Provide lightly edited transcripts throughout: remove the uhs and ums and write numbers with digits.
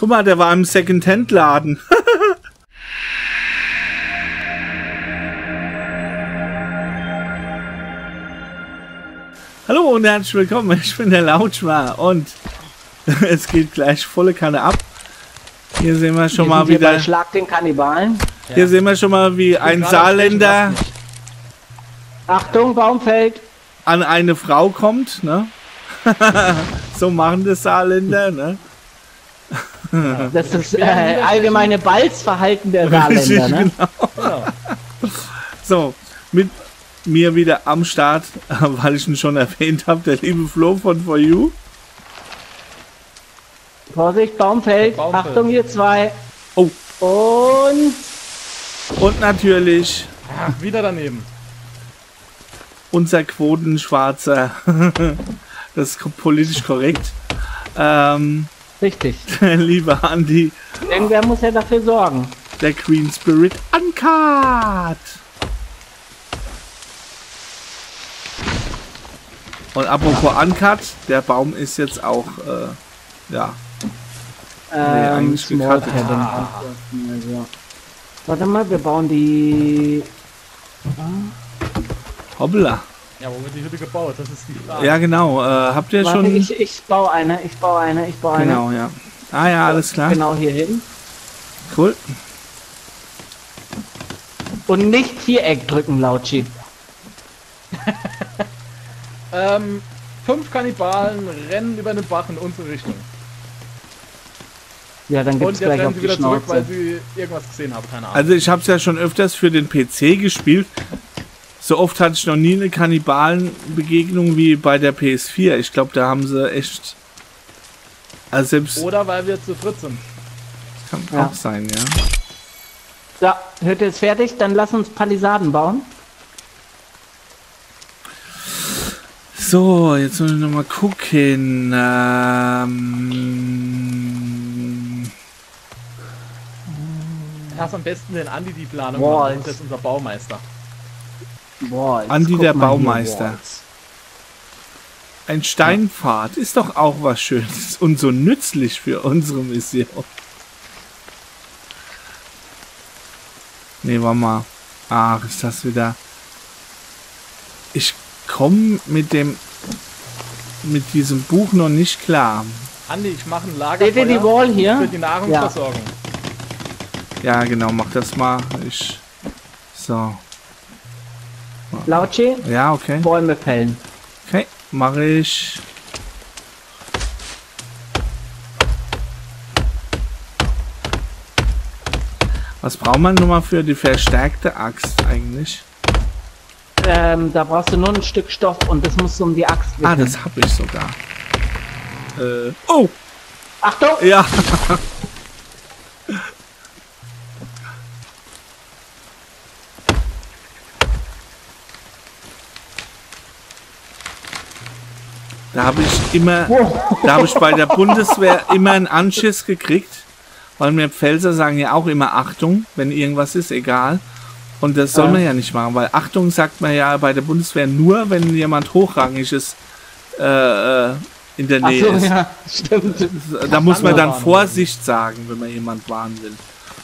Guck mal, der war im Second-Hand-Laden. Hallo und herzlich willkommen, ich bin der Lautschmer und es geht gleich volle Kanne ab. Hier sehen wir schon mal wieder... Bei Schlag den Kannibalen. Ja. Hier sehen wir schon mal, wie ein Saarländer... Achtung, Baumfeld! ...an eine Frau kommt, ne? So machen das Saarländer, ne? Ja, das ist allgemeine Balzverhalten der Saarländer, ne? Genau. So, mit... mir wieder am Start, weil ich ihn schon erwähnt habe, der liebe Flo von For You. Vorsicht, Baumfeld. Baumfeld. Achtung, ihr zwei. Oh. Und natürlich... ach, wieder daneben. Unser Quotenschwarzer. Das ist politisch korrekt. Richtig. Der liebe Andi. Irgendwer muss ja dafür sorgen. Der Green Spirit Uncut. Und apropos Uncut, der Baum ist jetzt auch, ja. Eigentlich gekattet. Warte mal, wir bauen die... Hoppla. Ja, wo wird die Hütte gebaut? Das ist die Frage. Ja, genau. Habt ihr schon... Ich baue eine, ich baue eine. Genau, ja. Ah ja, alles klar. Genau hier hin. Cool. Und nicht Viereck drücken, Lautschi. 5 Kannibalen rennen über den Bach in unsere Richtung. Ja, dann gibt's gleich auf die Schnauze. Zurück, weil sie irgendwas gesehen haben, keine Ahnung. Also ich hab's ja schon öfters für den PC gespielt. So oft hatte ich noch nie eine Kannibalenbegegnung wie bei der PS4. Ich glaube, da haben sie echt... also selbst... oder weil wir zu dritt sind. Kann ja auch sein, ja. So, Hütte ist fertig, dann lass uns Palisaden bauen. So, jetzt muss ich nochmal gucken. Erst am besten den Andi die Planung machen, das ist unser Baumeister. Boah, Andi der Baumeister. Ein Steinpfad ist doch auch was Schönes und so nützlich für unsere Mission. Ne, warte mal. Ach, ist das wieder... ich komme mit diesem Buch noch nicht klar. Andi, ich mache ein Lagerfeuer. Seht ihr die Wall hier? Für die Nahrungsversorgung. Ja, genau, mach das mal. Ich... so. Lautschi? Ja, okay. Bäume fällen. Okay, mache ich. Was braucht man nun mal für die verstärkte Axt eigentlich? Da brauchst du nur ein Stück Stoff und das musst du um die Axt wickeln. Ah, das hab ich sogar. Oh! Achtung! Ja! Da habe ich immer, da habe ich bei der Bundeswehr immer einen Anschiss gekriegt, weil mir Pfälzer sagen ja auch immer Achtung, wenn irgendwas ist, egal. Und das soll man ja nicht machen, weil Achtung sagt man ja bei der Bundeswehr nur, wenn jemand hochrangiges in der Nähe ist. Ja, stimmt. Da muss man dann Vorsicht sagen, wenn man jemand warnen will.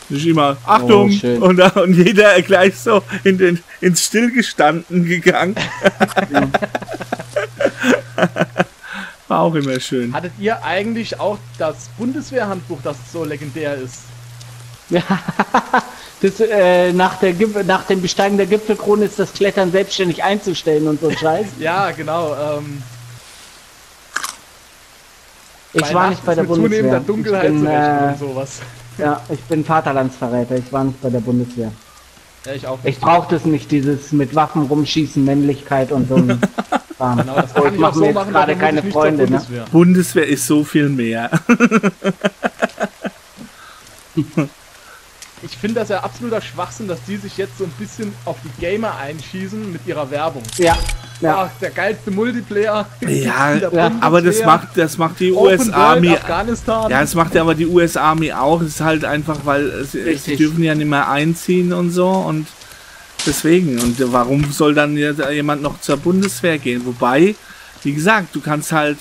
Nicht immer Achtung und jeder gleich so in den, ins Stillgestanden gegangen. War auch immer schön. Hattet ihr eigentlich auch das Bundeswehrhandbuch, das so legendär ist? Ja. Das, nach dem Besteigen der Gipfelkrone ist das Klettern selbstständig einzustellen und so ein Scheiß. Ja, genau. Ich war nicht bei der Bundeswehr. Zunehmender Dunkelheit zu rechnen und sowas. Ja, ich bin Vaterlandsverräter. Ich war nicht bei der Bundeswehr. Ja, ich auch nicht. Ich brauch das nicht, dieses mit Waffen rumschießen, Männlichkeit und so. Genau, das kann ich auch so machen, gerade keine Freunde. Bundeswehr. Ne? Bundeswehr ist so viel mehr. Ich finde das ja absoluter Schwachsinn, dass die sich jetzt so ein bisschen auf die Gamer einschießen mit ihrer Werbung. Ja. Ja. Ach, der geilste Multiplayer. Ja, ja. Aber das macht die US-Army. Ja, das macht ja aber die US-Army auch. Das ist halt einfach, weil sie dürfen ja nicht mehr einziehen und so. Und deswegen. Und warum soll dann jemand noch zur Bundeswehr gehen? Wobei, wie gesagt, du kannst halt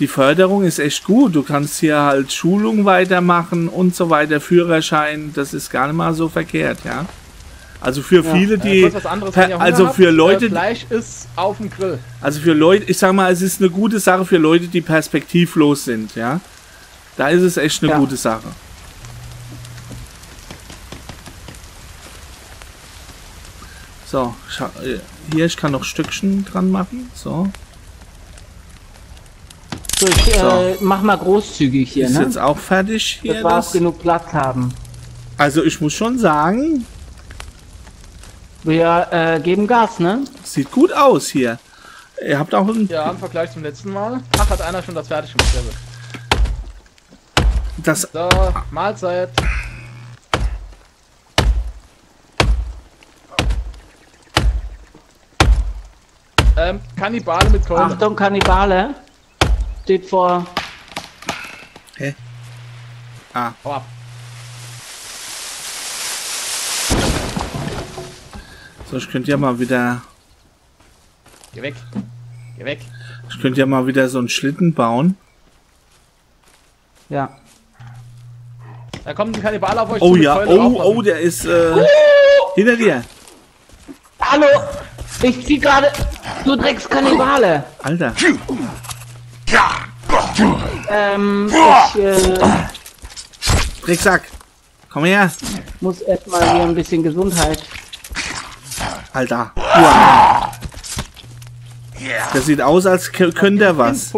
die Förderung ist echt gut. Du kannst hier halt Schulung weitermachen und so weiter, Führerschein. Das ist gar nicht mal so verkehrt, ja. Also für viele, die... Fleisch ist auf dem Grill. Also für Leute, ich sag mal, es ist eine gute Sache für Leute, die perspektivlos sind, ja. Da ist es echt eine gute Sache. So, hier, ich kann noch Stückchen dran machen, so. So, ich mach mal großzügig hier, ist ne? Jetzt auch fertig hier. Das genug Platz haben. Also ich muss schon sagen... Wir geben Gas, ne? Sieht gut aus hier. Ihr habt auch einen... Ja, im Vergleich zum letzten Mal. Ach, hat einer schon das fertig gemacht. Das... So, Mahlzeit. Kannibale mit Kohle. Achtung, Kannibale. Steht vor... Hä? Ah. Hau ab. So, ich könnte ja mal wieder... Geh weg. Geh weg. Ich könnte ja mal wieder so einen Schlitten bauen. Ja. Da kommt ein Kannibal auf euch zu. Oh ja, oh, der ist hinter dir. Hallo, ich zieh gerade, du Dreckskannibale. Alter. Ich Drecksack, komm her. Muss erstmal hier ein bisschen Gesundheit. Alter. Uah. Das sieht aus, als könnte er was.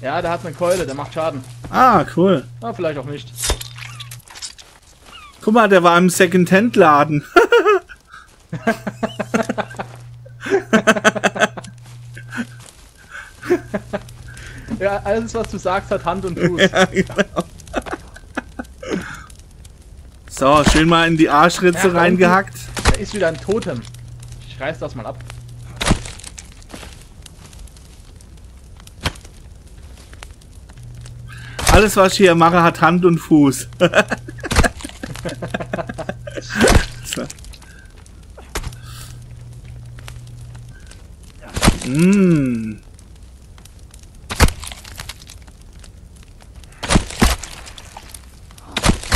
Ja, der hat eine Keule, der macht Schaden. Ah, cool. Ah, vielleicht auch nicht. Guck mal, der war im Second-Hand-Laden. Ja, alles, was du sagst, hat Hand und Fuß. Ja, genau. So, schön mal in die Arschritze reingehackt. Da ist wieder ein Totem. Ich reiß das mal ab. Alles, was ich hier mache, hat Hand und Fuß. So. Mm.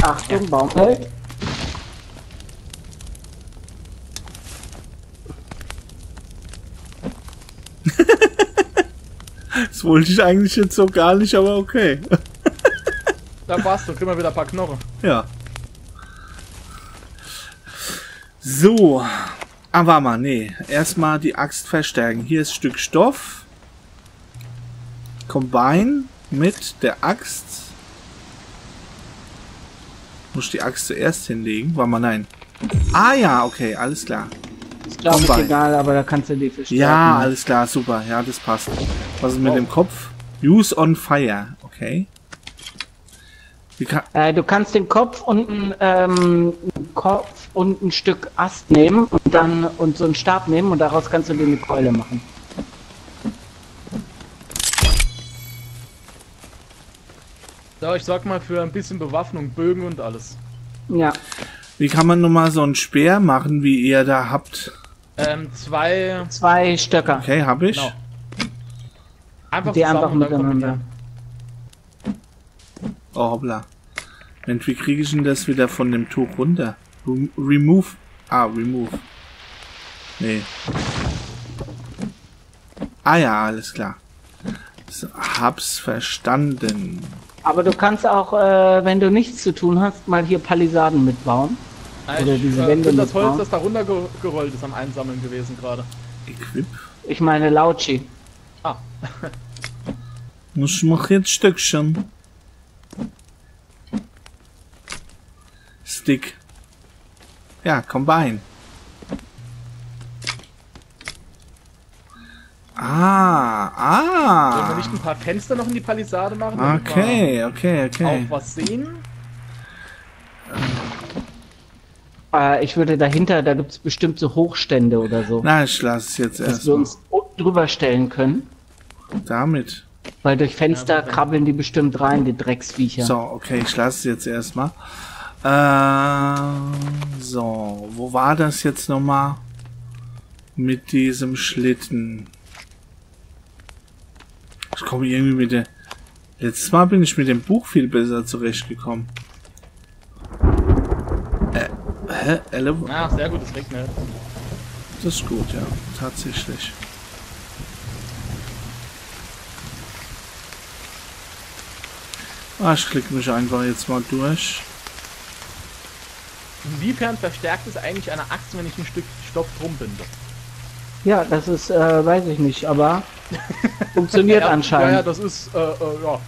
Achtung, Baumfeld. Das wollte ich eigentlich jetzt so gar nicht, aber okay. Da passt, dann kriegen wir wieder ein paar Knochen. Ja. So. Aber mal, nee. Erstmal die Axt verstärken. Hier ist ein Stück Stoff. Combine mit der Axt. Muss ich die Axt zuerst hinlegen? Warte mal, nein. Ah ja, okay, alles klar. Das ist, glaube ich, egal, aber da kannst du die verstärken. Ja, alles klar, super. Ja, das passt. Was ist mit dem Kopf? Use on fire. Okay. Du kannst den Kopf und ein Stück Ast nehmen und dann so einen Stab nehmen und daraus kannst du dir eine Keule machen. So, ich sag mal für ein bisschen Bewaffnung, Bögen und alles. Ja. Wie kann man nochmal so einen Speer machen, wie ihr da habt? Zwei Stöcker. Okay, hab ich. Genau. Einfach die zusammen und dann miteinander. Oh, hoppla. Mensch, wie kriege ich denn das wieder von dem Tuch runter? Remove. Ah, remove. Nee. Ah ja, alles klar. So, hab's verstanden. Aber du kannst auch, wenn du nichts zu tun hast, mal hier Palisaden mitbauen. Nein, oder diese Wände mitbauen. Das Holz, das da runtergerollt ist, am Einsammeln gewesen gerade. Equip? Ich meine Lautschi. Ah. Ich mach jetzt Stückchen. Stick. Ja, combine. Ah. Sollen wir nicht ein paar Fenster noch in die Palisade machen? Okay, okay. Auch was sehen? Ich würde dahinter, da gibt es bestimmt so Hochstände oder so. Na, ich lasse es jetzt erst. Dass wir uns drüber stellen können. Damit. Weil durch Fenster krabbeln die bestimmt rein, die Drecksviecher. So, okay, ich lasse es jetzt erstmal. So, wo war das jetzt nochmal mit diesem Schlitten? Ich komme irgendwie mit der... Letztes Mal bin ich mit dem Buch viel besser zurechtgekommen. Hä? Ach, sehr gut, es regnet. Das ist gut, ja. Tatsächlich. Ah, ich klicke mich einfach jetzt mal durch. Inwiefern verstärkt es eigentlich eine Axt, wenn ich ein Stück Stoff drum binde? Ja, das ist, weiß ich nicht, aber funktioniert anscheinend. Ja, das ist, ja.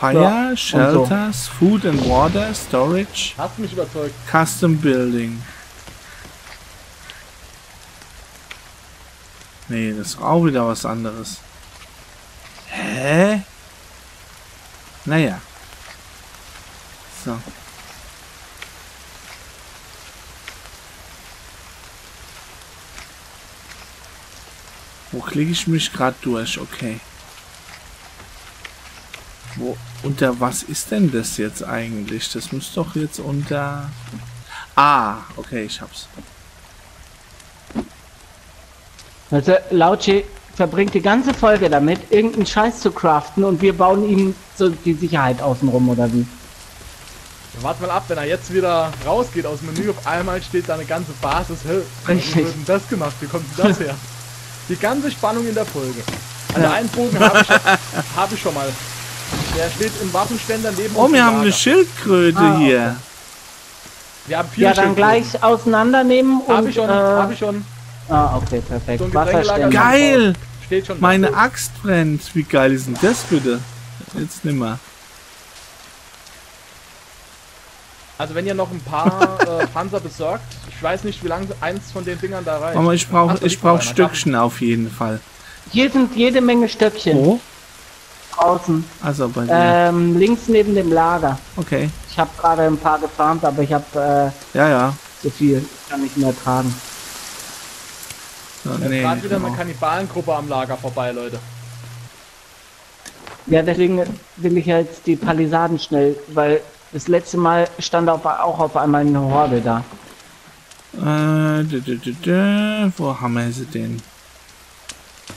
Fire, so, Shelters, so. Food and Water, Storage. Hast mich überzeugt. Custom Building. Nee, das ist auch wieder was anderes. Hä? Naja. So. Wo klicke ich mich gerade durch? Okay. Wo, unter was ist denn das jetzt eigentlich? Das muss doch jetzt unter... Ah, okay, ich hab's. Also, Lautschi verbringt die ganze Folge damit, irgendeinen Scheiß zu craften und wir bauen ihm so die Sicherheit außenrum, oder wie? Ja, warte mal ab, wenn er jetzt wieder rausgeht aus dem Menü, auf einmal steht da eine ganze Basis. Hä, wie wird denn das gemacht? Wie kommt denn das her? Die ganze Spannung in der Folge. Also einen Bogen hab ich schon mal. Der steht im Waffenständer neben uns. Oh, wir haben eine Schildkröte hier. Okay. Wir haben 4 Schildkröten. Ja, dann gleich auseinandernehmen und... Hab ich schon. Ah, okay, perfekt. So Wasserständer. Geil! Steht schon. Meine Axt brennt. Wie geil ist denn das bitte? Jetzt nimmer. Also wenn ihr noch ein paar Panzer besorgt, ich weiß nicht, wie lange eins von den Dingern da reicht. Aber ich brauch Stöckchen auf jeden Fall. Hier sind jede Menge Stöckchen. Wo? Außen. Also bei dir. Links neben dem Lager. Okay. Ich habe gerade ein paar gefarmt, aber ich habe so viel. Ich kann nicht mehr tragen. So, nee, gerade wieder eine Kannibalengruppe am Lager vorbei, Leute. Ja, deswegen will ich jetzt die Palisaden schnell, weil... Das letzte Mal stand auch auf einmal eine Horde da. Wo haben wir sie denn?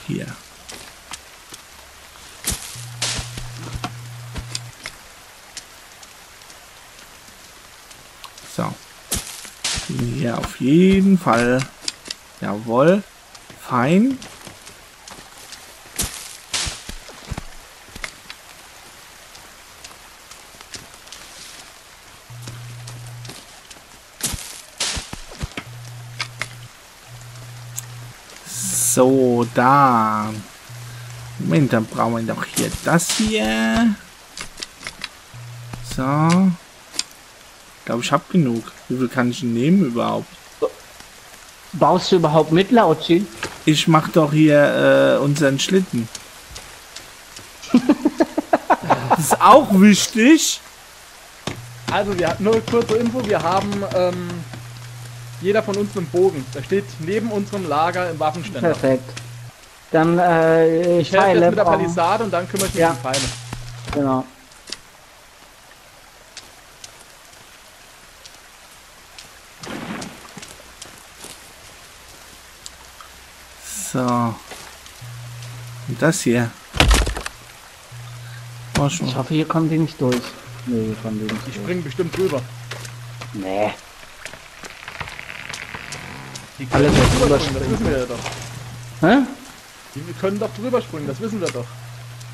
Hier. So. Hier auf jeden Fall. Jawohl. Fein. So, da. Moment, dann brauchen wir doch hier das hier. So. Ich glaube, ich habe genug. Wie viel kann ich nehmen überhaupt? Baust du überhaupt mit, Lautschi? Ich mache doch hier unseren Schlitten. Das ist auch wichtig. Also, wir hatten nur kurze Info. Wir haben... jeder von uns einen Bogen. Da steht neben unserem Lager im Waffenständer. Perfekt. Dann ich helfe jetzt mit der Palisade und dann kümmere ich mich um die Pfeile. Genau. So. Und das hier. Ich hoffe, hier kommen die nicht durch. Nee, hier kommen die nicht durch. Die springen bestimmt drüber. Nee. Die können doch drüber springen, das wissen wir ja doch. Hä? Die können doch drüber springen, das wissen wir doch.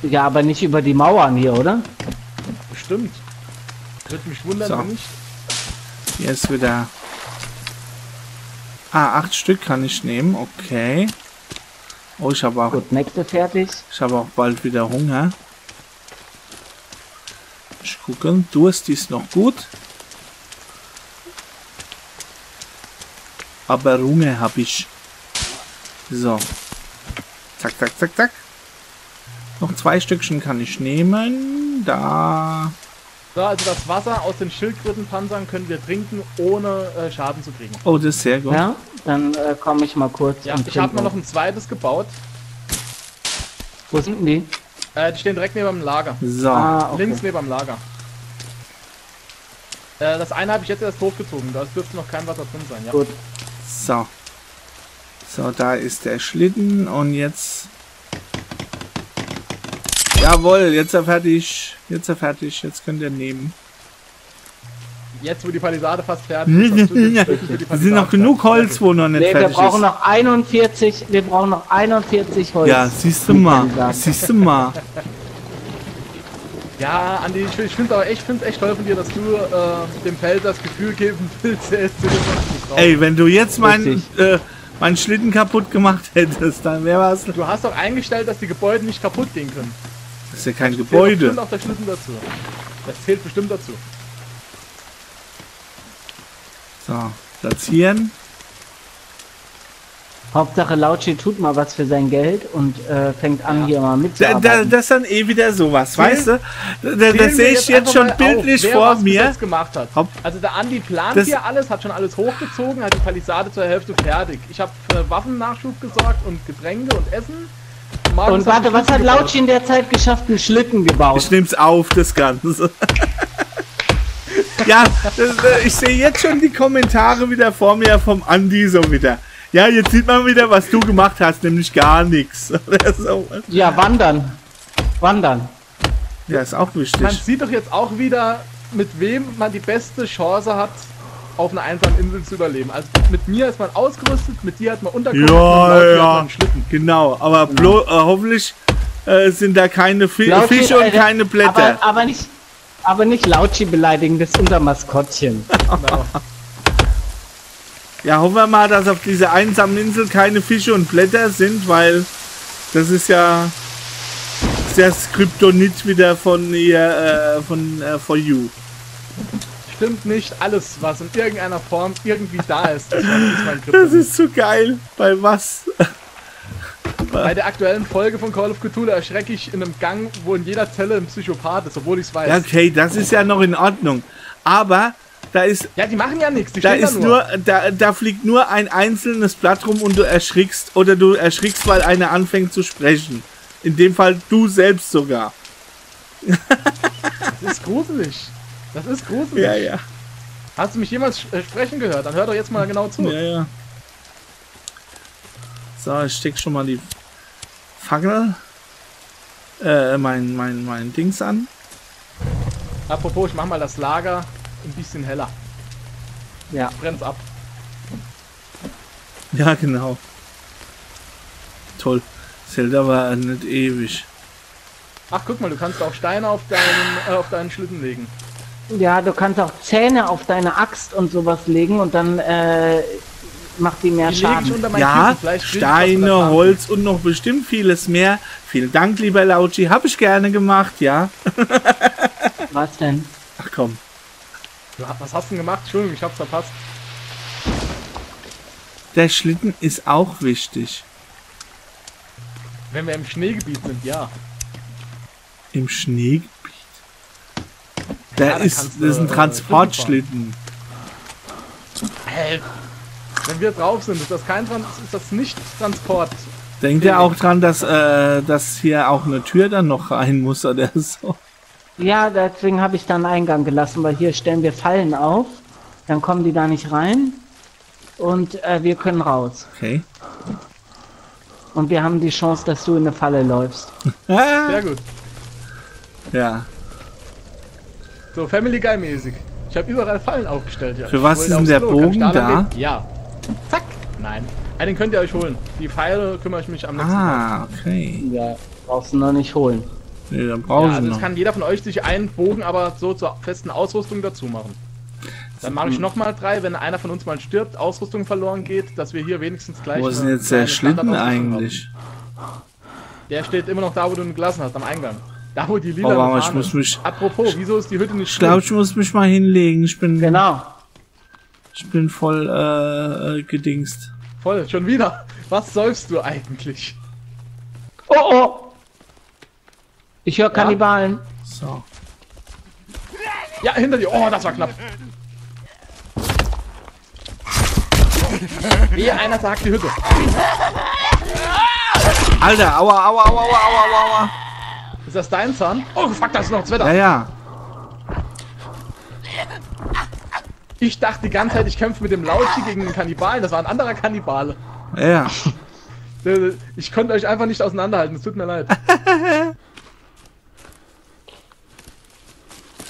Ja, aber nicht über die Mauern hier, oder? Bestimmt. Würde mich wundern, so. Wenn nicht. Hier ist wieder... Ah, 8 Stück kann ich nehmen, okay. Oh, ich habe auch... Gut, nächste fertig. Ich habe auch bald wieder Hunger. Ich gucke, Durst ist noch gut. Aber Runge habe ich. So. Zack, zack, zack, zack. Noch 2 Stückchen kann ich nehmen. Da. So, also das Wasser aus den Schildkrötenpanzern können wir trinken, ohne Schaden zu kriegen. Oh, das ist sehr gut. Ja, dann komme ich mal kurz. Ja, ich habe mir noch ein zweites gebaut. Wo sind die? Die stehen direkt neben dem Lager. So. Ah, okay. Links neben dem Lager. Das eine habe ich jetzt erst hochgezogen. Da dürfte noch kein Wasser drin sein. Ja. Gut. So. So, da ist der Schlitten und jetzt Jawohl, jetzt ist er fertig. Jetzt ist er fertig. Jetzt könnt ihr nehmen. Jetzt, wo die Palisade fast fertig ist. Es sind noch genug Holz, wo noch nicht fertig ist. Wir brauchen noch 41 Holz. Ja, siehst du mal. Siehst du mal. Ja, Andi, ich finde es echt toll von dir, dass du dem Feld das Gefühl geben willst, er ist zu dem Holz gekommen. Ey, wenn du jetzt meinen Schlitten kaputt gemacht hättest, dann wäre was... Du hast doch eingestellt, dass die Gebäude nicht kaputt gehen können. Das ist ja kein Gebäude. Das zählt bestimmt auch der Schlitten dazu. Das zählt bestimmt dazu. So, platzieren. Hauptsache Lautschi tut mal was für sein Geld und fängt an, hier mal mitzuarbeiten. Das ist dann eh wieder sowas, weißt du? Das sehe ich jetzt schon bildlich vor mir. Also der Andi plant hier alles, hat schon alles hochgezogen, hat die Palisade zur Hälfte fertig. Ich habe für Waffennachschub gesorgt und Getränke und Essen. Und warte, was hat Lautschi in der Zeit geschafft? Einen Schlitten gebaut. Ich nehm's auf, das Ganze. Ja, ich sehe jetzt schon die Kommentare wieder vor mir vom Andi so wieder. Ja, jetzt sieht man wieder, was du gemacht hast, nämlich gar nichts. So. Ja, wandern. Wandern. Ja, ist auch wichtig. Man sieht doch jetzt auch wieder, mit wem man die beste Chance hat, auf einer einsamen Insel zu überleben. Also mit mir ist man ausgerüstet, mit dir hat man Unterkunft. Ja, ja. Hat man Schlitten. Genau, aber hoffentlich sind da keine Fische und keine Blätter. Aber nicht Lautschi beleidigen, das ist unser Maskottchen. Genau. Ja, hoffen wir mal, dass auf dieser einsamen Insel keine Fische und Blätter sind, weil das ist ja das Kryptonit wieder von ihr, von For You. Stimmt nicht, alles, was in irgendeiner Form irgendwie da ist, ist mein Kryptonit. Das ist so geil. Bei was? Bei der aktuellen Folge von Call of Cthulhu erschrecke ich in einem Gang, wo in jeder Zelle ein Psychopath ist, obwohl ich es weiß. Ja, okay, das ist ja noch in Ordnung. Aber da ist... Ja, die machen ja nichts, die stehen da nur. Da fliegt nur ein einzelnes Blatt rum und du erschrickst. Oder du erschrickst, weil einer anfängt zu sprechen. In dem Fall du selbst sogar. Das ist gruselig. Das ist gruselig. Ja, ja. Hast du mich jemals sprechen gehört? Dann hör doch jetzt mal genau zu. Ja, ja. So, ich steck schon mal die Fackel, mein Dings an. Apropos, ich mach mal das Lager ein bisschen heller. Ja. Brennt's ab. Ja, genau. Toll. Das hält aber nicht ewig. Ach, guck mal, du kannst auch Steine auf deinen Schlitten legen. Ja, du kannst auch Zähne auf deine Axt und sowas legen und dann, macht die mehr Schaden. Ja, Steine, Holz und noch bestimmt vieles mehr. Vielen Dank, lieber Lautschi. Habe ich gerne gemacht, ja. Was denn? Ach komm. Was hast du denn gemacht? Entschuldigung, ich hab's verpasst. Der Schlitten ist auch wichtig. Wenn wir im Schneegebiet sind, ja. Im Schneegebiet? Ja, das ist ein Transportschlitten. Hey. Wenn wir drauf sind, ist das nicht Transport. Denkt ihr auch dran, dass hier auch eine Tür dann noch rein muss oder so? Ja, deswegen habe ich da einen Eingang gelassen, weil hier stellen wir Fallen auf, dann kommen die da nicht rein und wir können raus. Okay. Und wir haben die Chance, dass du in eine Falle läufst. Sehr gut. Ja. So, Family Guy mäßig. Ich habe überall Fallen aufgestellt. Ja. Für was ist denn der Bogen da? Ja. Zack! Nein. Den könnt ihr euch holen. Die Pfeile kümmere ich mich am nächsten Mal. Ah, okay. Ja, brauchst du noch nicht holen. Nee, dann brauchst du noch. Also das kann jeder von euch sich einen Bogen aber so zur festen Ausrüstung dazu machen. Dann mache ich nochmal 3, wenn einer von uns mal stirbt, Ausrüstung verloren geht, dass wir hier wenigstens gleich... Wo ist denn jetzt der Schlitten eigentlich? Haben. Der steht immer noch da, wo du ihn gelassen hast, am Eingang. Da, wo die Lila ich muss mich... Apropos, wieso ist die Hütte nicht... Ich glaube, ich muss mich mal hinlegen. Ich bin... Genau. Ich bin voll gedingst. Voll, schon wieder. Was säufst du eigentlich? Oh oh! Ich höre Kannibalen. So. Ja, hinter dir. Oh, das war knapp. Wie einer sagt die Hütte. Alter, aua, aua, aua, aua, aua, aua. Ist das dein Zahn? Oh fuck, das ist noch das Wetter. Ja, ja. Ich dachte die ganze Zeit, ich kämpfe mit dem Lautschi gegen den Kannibalen. Das war ein anderer Kannibale. Ja. Ich konnte euch einfach nicht auseinanderhalten. Es tut mir leid.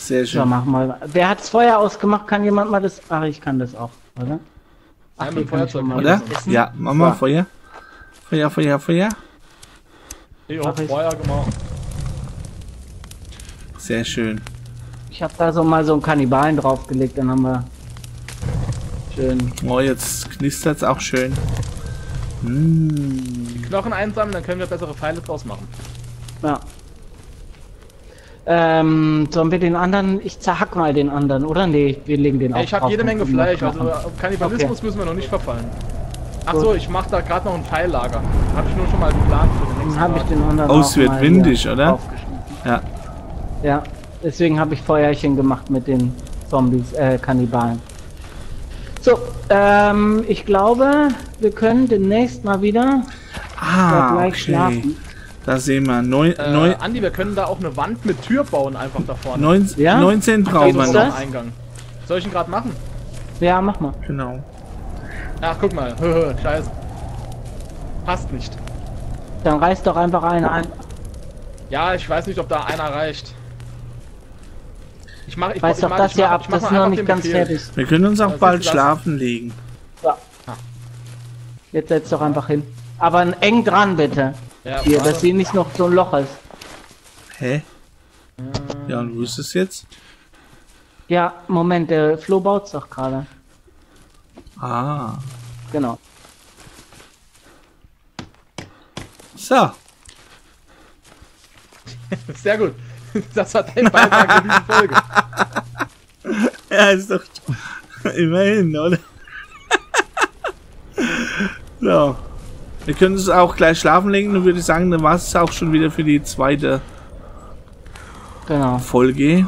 Sehr schön. Ja, mach mal. Wer hat das Feuer ausgemacht? Kann jemand mal das... Ach, ich kann das auch, oder? Ach, mit Feuerzeug, oder? Ja, mach mal Feuer. Feuer, Feuer, Feuer. Ich hab Feuer gemacht. Sehr schön. Ich habe da so mal so einen Kannibalen draufgelegt, dann haben wir... Schön. Oh, jetzt knistert's auch schön. Die Knochen einsammeln, dann können wir bessere Pfeile draus machen. Ja. Sollen wir den anderen... Ich zerhack mal den anderen, oder? Nee, wir legen den auf. Ich habe jede Menge Fleisch, also Kannibalismus müssen wir noch nicht verfallen. Achso, ich mache da gerade noch ein Pfeillager. Habe ich nur schon mal geplant für den nächsten Tag. Ich den anderen auch es wird windig, oder? Ja. Ja, deswegen habe ich Feuerchen gemacht mit den Zombies, Kannibalen. So, ich glaube, wir können demnächst mal wieder gleich schlafen. Da sehen wir. Andi, wir können da auch eine Wand mit Tür bauen, einfach da vorne. 19 brauchen wir noch. Eingang. Soll ich ihn gerade machen? Ja, mach mal. Genau. Ach, guck mal. Scheiße. Passt nicht. Dann reißt doch einfach einer ein. Ja, ich weiß nicht, ob da einer reicht. Ich weiß doch das hier ab, das ist noch nicht ganz fertig. Wir können uns auch bald schlafen legen. Ja. Jetzt setzt doch einfach hin. Aber eng dran, bitte. Ja, hier, dass hier nicht noch so ein Loch ist. Hä? Ja, und wo ist es jetzt? Ja, Moment, der Flo baut's doch gerade. Ah. Genau. So. Sehr gut. Das hat ein Beitrag in dieser Folge. Ja, ist doch... Immerhin, oder? So. Wir können es auch gleich schlafen legen, dann würde ich sagen, dann war es auch schon wieder für die zweite Folge.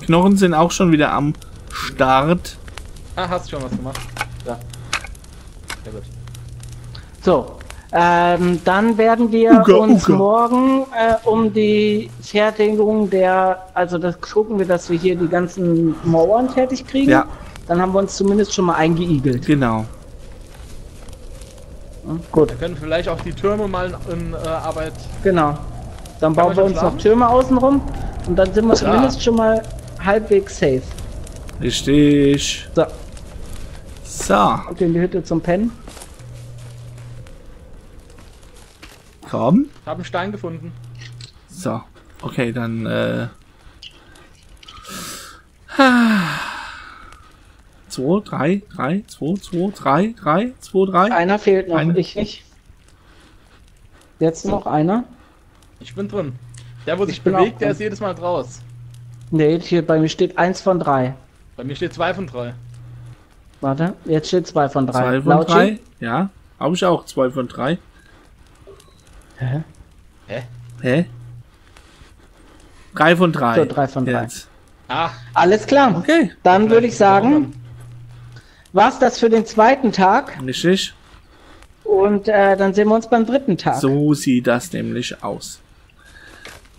Knochen sind auch schon wieder am Start. Ah, hast schon was gemacht. Ja. Sehr gut. So. Dann werden wir uns morgen um die Fertigung der, also das gucken wir, dass wir hier die ganzen Mauern fertig kriegen. Ja. Dann haben wir uns zumindest schon mal eingeigelt. Genau. Gut. Wir können vielleicht auch die Türme mal in Arbeit. Genau. Dann bauen wir uns noch Türme außenrum und dann sind wir zumindest schon mal halbwegs safe. Richtig. So. So. Und in die Hütte zum Pennen. Komm. Ich habe einen Stein gefunden. So, okay, dann zwei, drei. Einer fehlt noch, ich nicht. Jetzt noch einer. Ich bin drin. Der, wo sich bewegt, der ist jedes Mal draus. Ne, hier bei mir steht 1 von 3. Bei mir steht 2 von 3. Warte, jetzt steht 2 von 3. 2 von 3? Ja, habe ich auch 2 von 3. Hä? Hä? Hä? 3 von 3. So, 3 von 3. Ah. Alles klar. Okay. Dann würde ich sagen, war's das für den zweiten Tag. Richtig. Und dann sehen wir uns beim dritten Tag. So sieht das nämlich aus.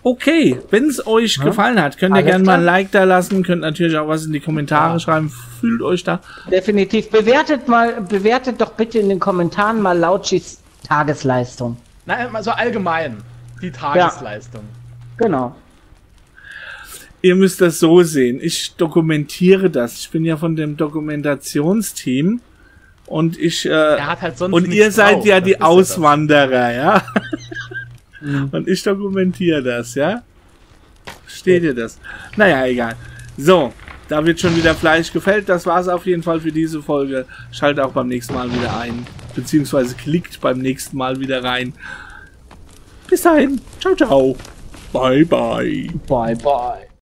Okay, wenn es euch gefallen hat, könnt ihr gerne mal ein Like da lassen, könnt natürlich auch was in die Kommentare schreiben, fühlt euch da. Definitiv. Bewertet doch bitte in den Kommentaren mal Lautschis Tagesleistung. Nein, also allgemein die Tagesleistung. Ja, genau. Ihr müsst das so sehen. Ich dokumentiere das. Ich bin ja von dem Dokumentationsteam und ich hat halt sonst und ihr seid ja die Auswanderer, ja. Und ich dokumentiere das, ja. Versteht ihr das? Naja, egal. So, da wird schon wieder Fleisch gefällt. Das war's auf jeden Fall für diese Folge. Schaltet auch beim nächsten Mal wieder ein. Beziehungsweise klickt beim nächsten Mal wieder rein. Bis dahin. Ciao, ciao. Bye, bye. Bye, bye.